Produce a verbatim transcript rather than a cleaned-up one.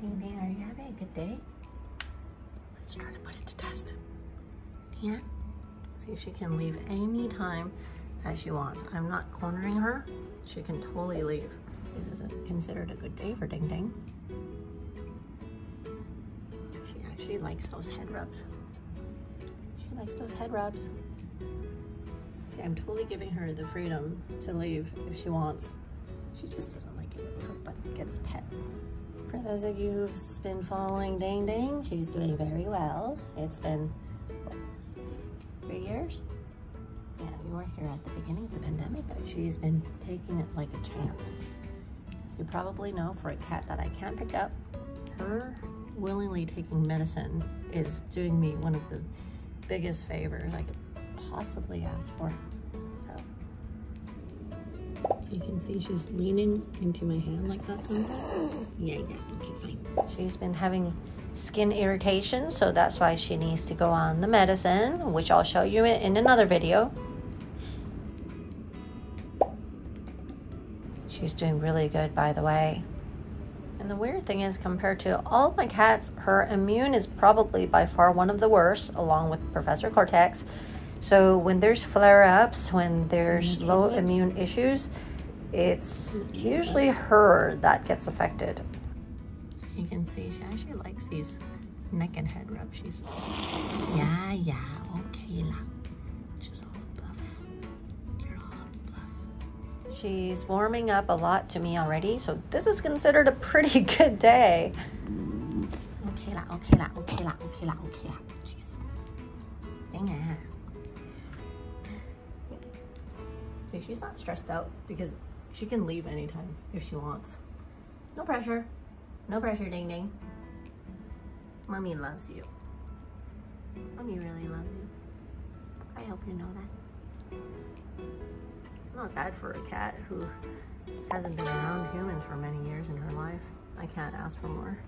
Ding Ding, are you having a good day? Let's try to put it to test. Yeah? See, she can leave any time that she wants. I'm not cornering her. She can totally leave. This isn't considered a good day for Ding Ding. She actually likes those head rubs. She likes those head rubs. See, I'm totally giving her the freedom to leave if she wants. She just doesn't like it when her butt gets pet. For those of you who've been following Ding Ding, she's doing very well. It's been what, three years? Yeah, we were here at the beginning of the pandemic, but she's been taking it like a champ. As you probably know, for a cat that I can't pick up, her willingly taking medicine is doing me one of the biggest favors I could possibly ask for. You can see she's leaning into my hand like that sometimes. Yeah, yeah, okay, fine. She's been having skin irritation, so that's why she needs to go on the medicine, which I'll show you in another video. She's doing really good, by the way. And the weird thing is, compared to all my cats, her immune is probably by far one of the worst, along with Professor Cortex. So when there's flare-ups, when there's low immune issues, it's usually her that gets affected. So you can see she actually likes these neck and head rubs. She's yeah, yeah, okay lah. She's all bluff. You're all bluff. She's warming up a lot to me already, so this is considered a pretty good day. Okay lah, okay lah, okay lah, okay lah, okay lah. Jeez. Dang it. See, she's not stressed out because she can leave anytime if she wants. No pressure. No pressure, Ding Ding. Mommy loves you. Mommy really loves you. I hope you know that. Not bad for a cat who hasn't been around humans for many years in her life. I can't ask for more.